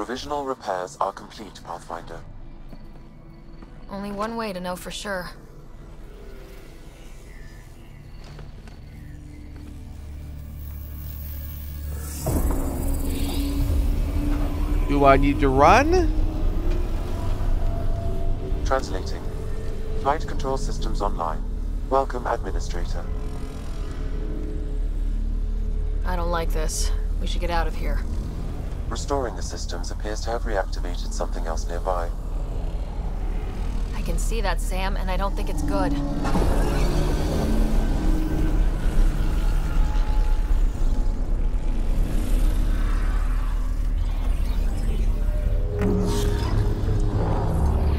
Provisional repairs are complete, Pathfinder. Only one way to know for sure. Do I need to run? Translating. Flight control systems online. Welcome, Administrator. I don't like this. We should get out of here. Restoring the systems appears to have reactivated something else nearby. I can see that, Sam, and I don't think it's good.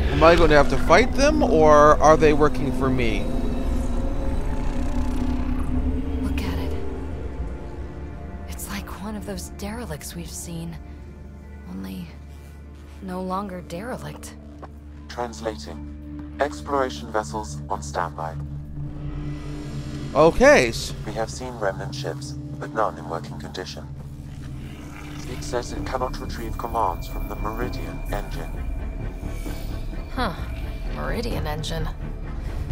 Am I going to have to fight them, or are they working for me? Look at it. It's like one of those derelicts we've seen. Only no longer derelict. Translating. Exploration vessels on standby. Okay. We have seen remnant ships, but none in working condition. It says it cannot retrieve commands from the Meridian engine. Huh. Meridian engine.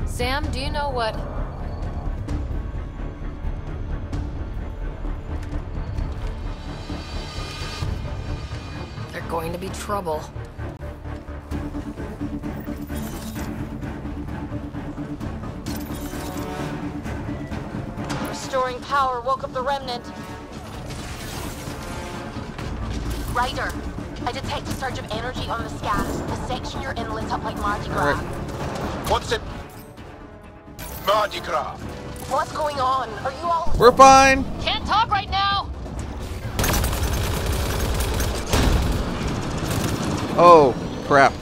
Sam, do you know what... They're going to be trouble. Restoring power woke up the remnant. Ryder. I detect a surge of energy on the scans. The section you're in lit up like Mardi Gras. What's it? Mardi Gras. What's going on? Are you all... We're fine. Can't talk right now. Oh, crap.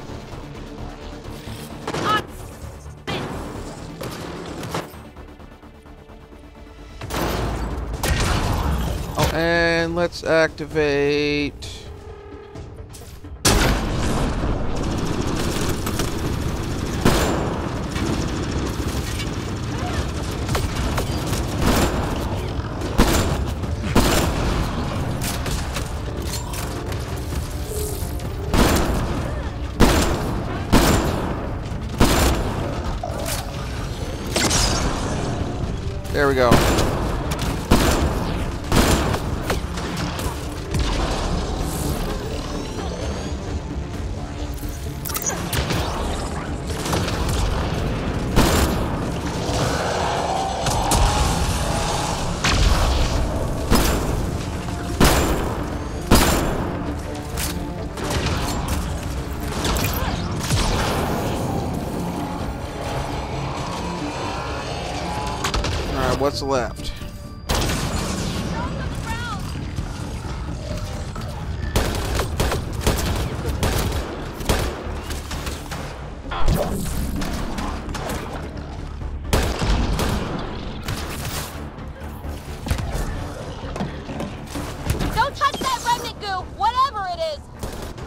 Oh, and let's activate... There we go. What's left? Don't touch that remnant goo, whatever it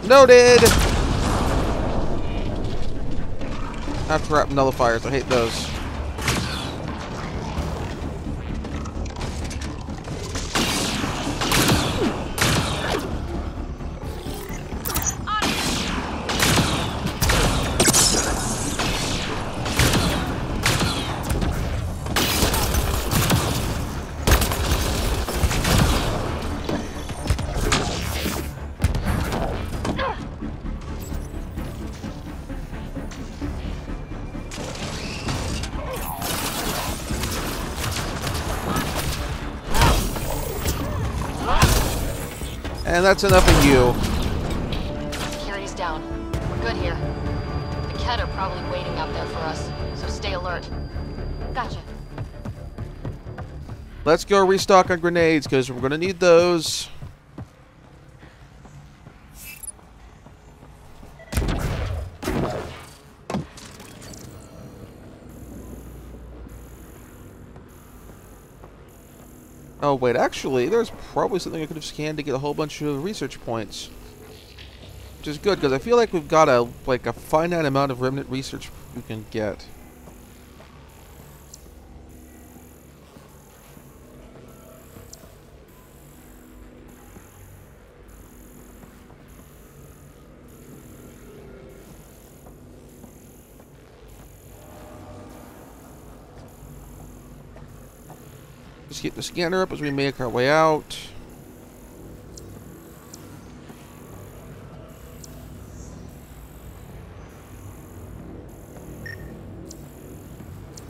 is. Noted. I have to wrap nullifiers. I hate those. And that's enough of you. Security's down. We're good here. The Kett are probably waiting out there for us, so stay alert. Gotcha. Let's go restock on grenades, because we're going to need those. Oh wait, actually, there's probably something I could have scanned to get a whole bunch of research points. Which is good, because I feel like we've got a finite amount of remnant research we can get. Let's get the scanner up as we make our way out.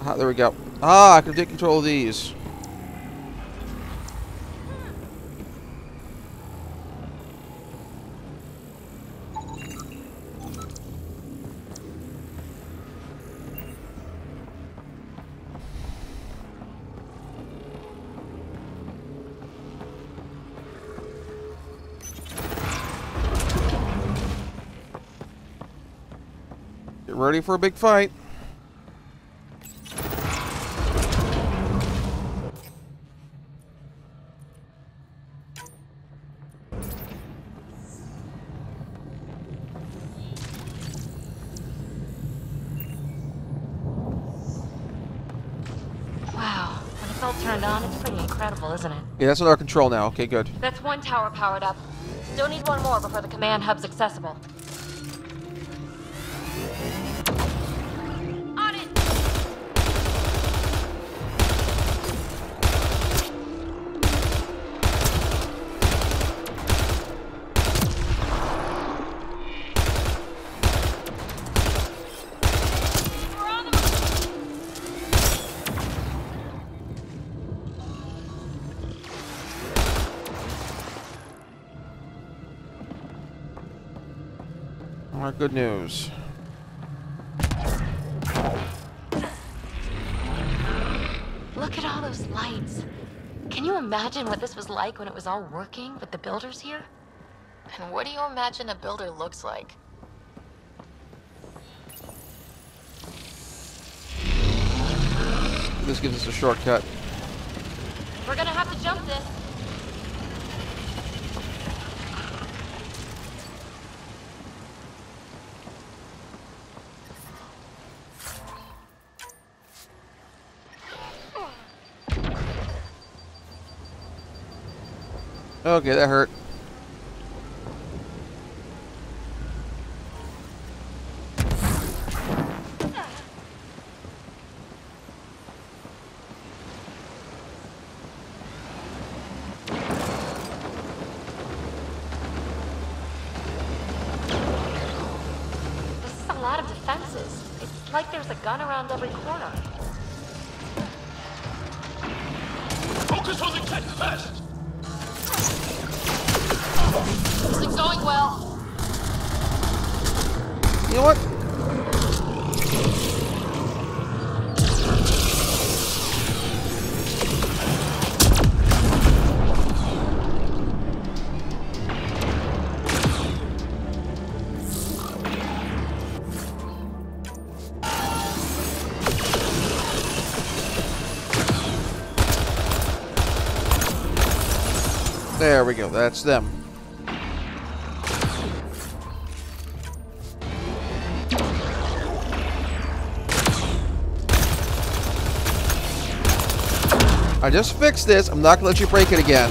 Ah, there we go. Ah, I can take control of these. Get ready for a big fight. Yeah, that's under our control now. Okay, good. That's one tower powered up. Still need one more before the command hub's accessible. On it! We're on the move! Good news. Look at all those lights. Can you imagine what this was like when it was all working with the builders here? And what do you imagine a builder looks like? This gives us a shortcut. We're gonna have to jump this. Okay, that hurt. This is a lot of defenses. It's like there's a gun around every corner. Focus on the Kett first! This isn't going well. You know what? There we go, that's them. I just fixed this. I'm not gonna let you break it again.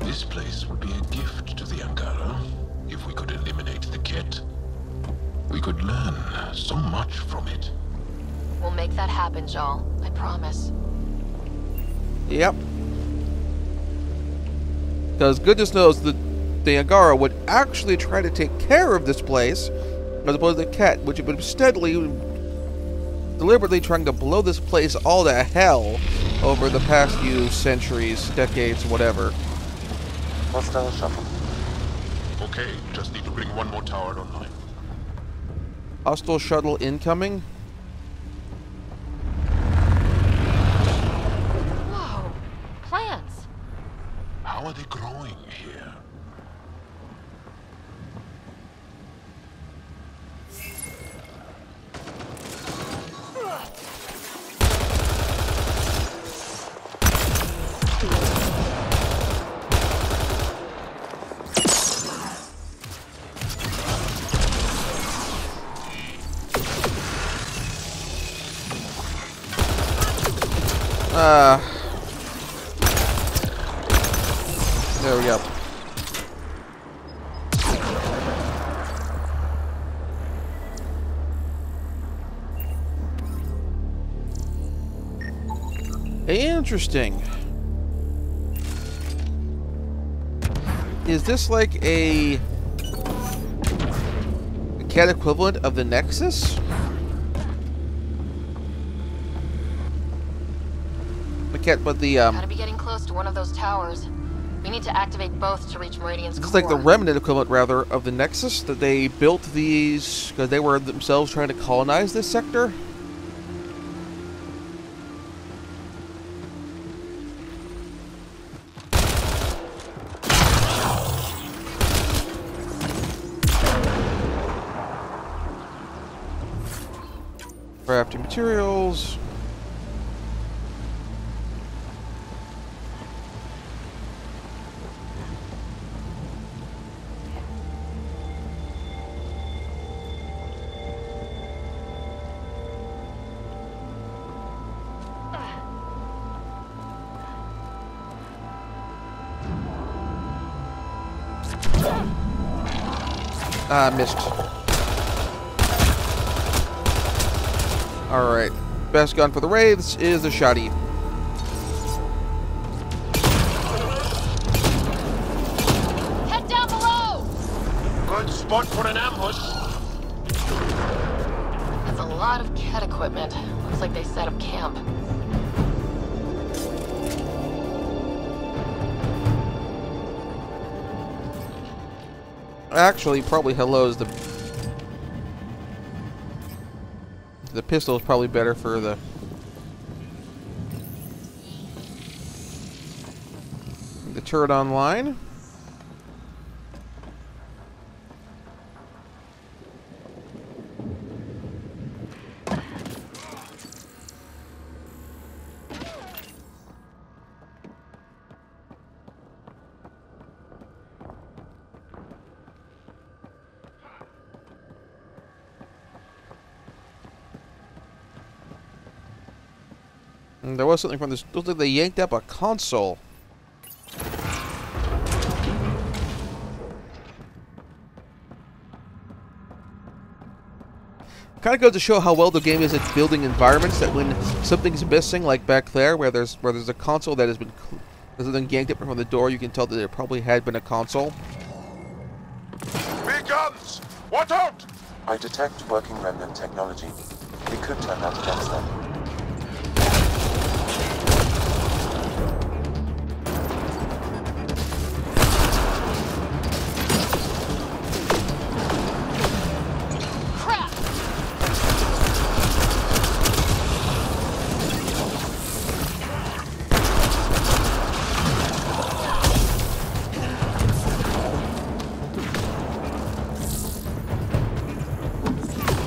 This place would be a gift to the Daagara if we could eliminate the Kett. We could learn so much from it. We'll make that happen, Jarl. I promise. Yep. Because goodness knows the Daagara would actually try to take care of this place as opposed to the Kett, which had been steadily, deliberately trying to blow this place all to hell over the past few centuries, decades, whatever. Hostile shuffle. Okay, just need to bring one more tower online. Hostile shuttle incoming? How are they growing here? There we go. Interesting. Is this like a Kett equivalent of the Nexus? The Kett, but the Gotta be getting close to one of those towers. We need to activate both to reach Meridian's core. It's like the remnant equivalent, rather, of the Nexus that they built these because they were themselves trying to colonize this sector. Crafting materials. Ah, missed. Alright. Best gun for the Wraiths is a shotty. Head down below! Good spot for an ambush. That's a lot of Kett equipment. Looks like they set up camp. Actually, probably hello is the pistol is probably better for the turret online. There was something from this. Looks like they yanked up a console. Kind of goes to show how well the game is at building environments. That when something's missing, like back there, where there's a console that has been yanked up from the door, you can tell that there probably had been a console. Big guns! Watch out! I detect working remnant technology. We could turn that against them.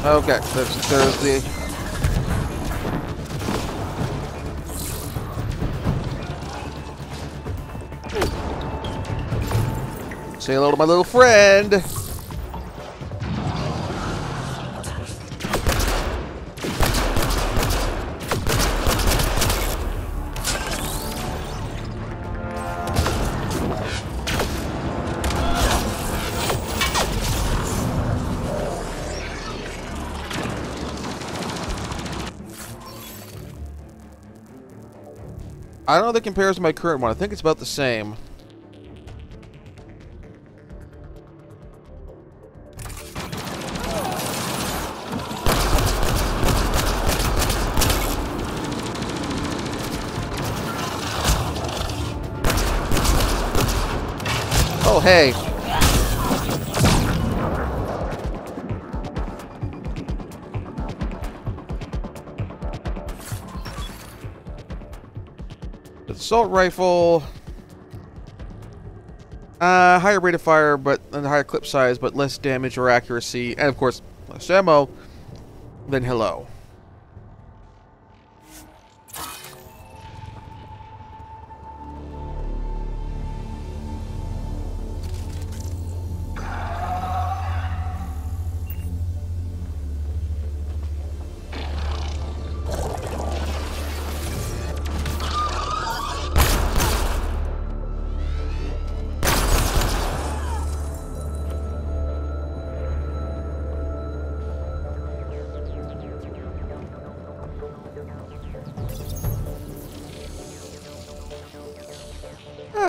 Okay, there's the... Say hello to my little friend! I don't know if that compares to my current one. I think it's about the same. Oh, hey. Assault rifle, higher rate of fire, but and higher clip size, but less damage or accuracy, and of course less ammo. Then hello.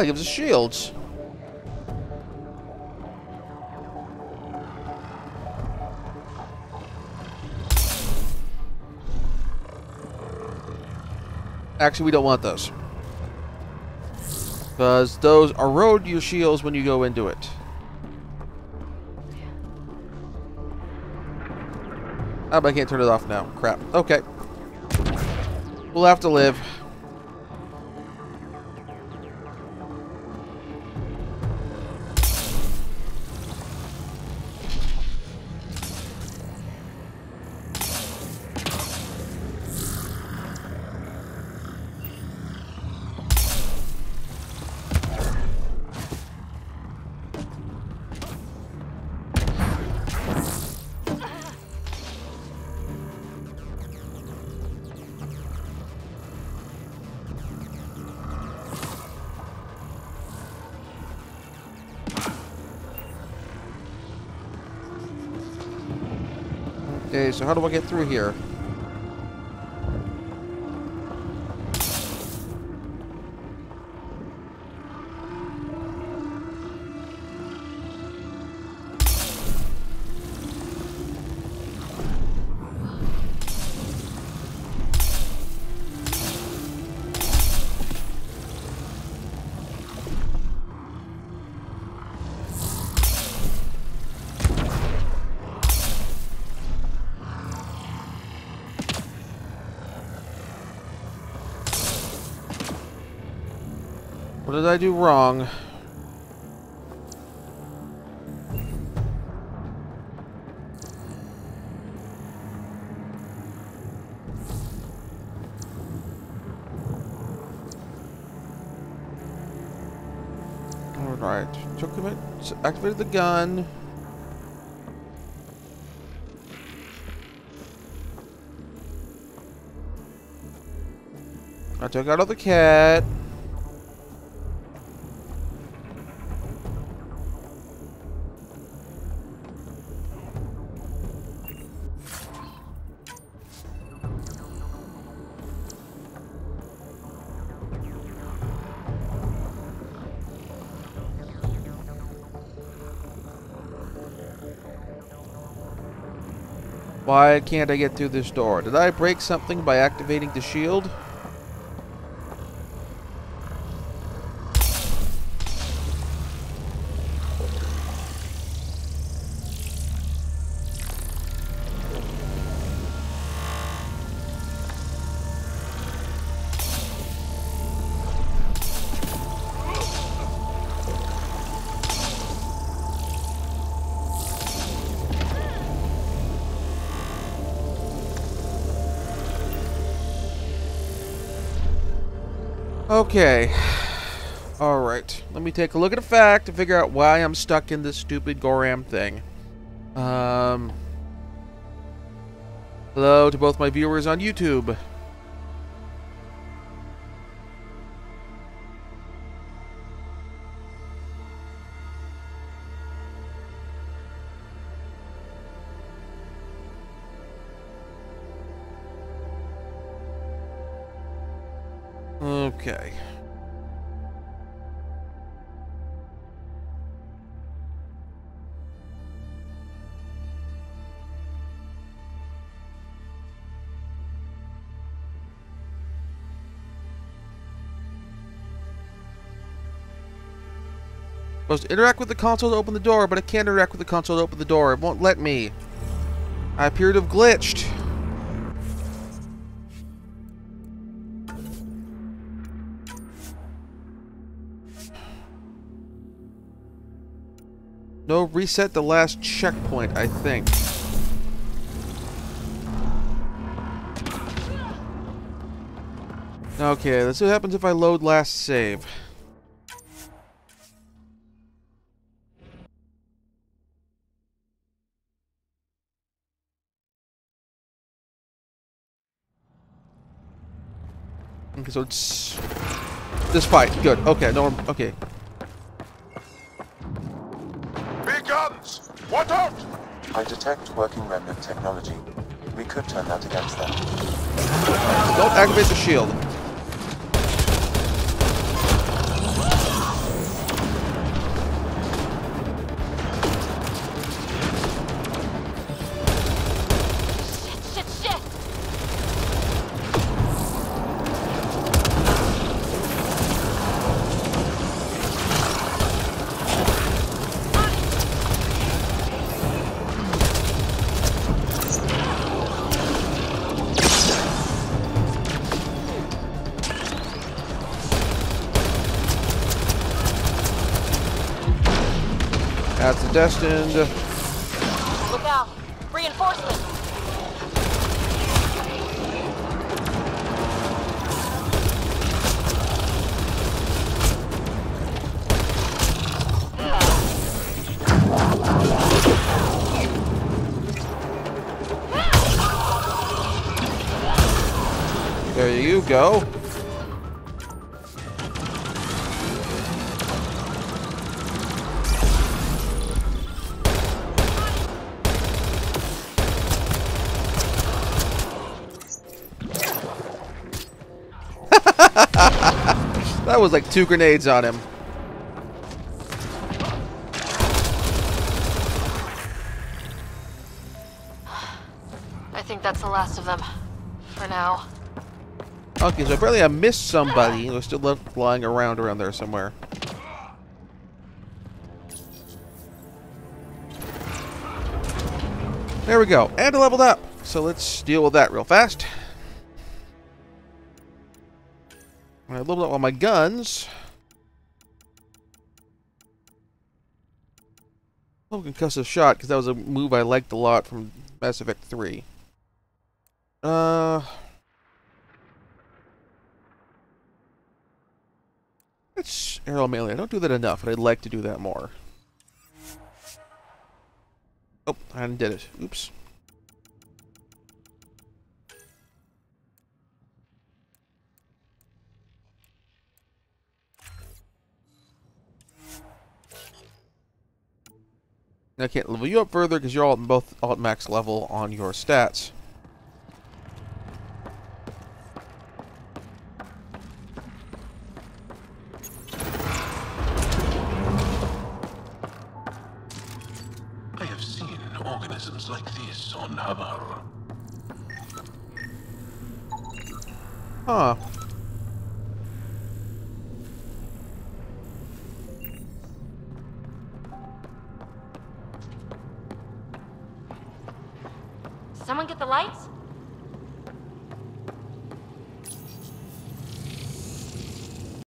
Daagara gives us shields. Actually, we don't want those. Because those erode your shields when you go into it. Oh, but I can't turn it off now. Crap. Okay. We'll have to live. Okay, so how do I get through here? What did I do wrong? All right, took him. Activated the gun. I took out all the Kett. Why can't I get through this door? Did I break something by activating the shield? Okay, all right. Let me take a look at a fact to figure out why I'm stuck in this stupid Goram thing. Hello to both my viewers on YouTube. Okay. I was to interact with the console to open the door, but I can't interact with the console to open the door. It won't let me. I appear to have glitched. No, reset the last checkpoint, I think. Okay, let's see what happens if I load last save. Okay, so it's this fight. Good. Okay, no, okay. What out? I detect working remnant technology. We could turn that against them. Don't activate the shield. destined. Look out! Reinforcements! There you go. That was like 2 grenades on him. I think that's the last of them for now. Okay, so apparently I missed somebody. They're still left lying around there somewhere. There we go. And leveled up. So let's deal with that real fast. I leveled up all my guns. A little concussive shot, because that was a move I liked a lot from Mass Effect 3. It's aerial melee. I don't do that enough, but I'd like to do that more. Oh, I undid it. Oops. I can't level you up further because you're all both at max level on your stats. Huh. Someone get the lights?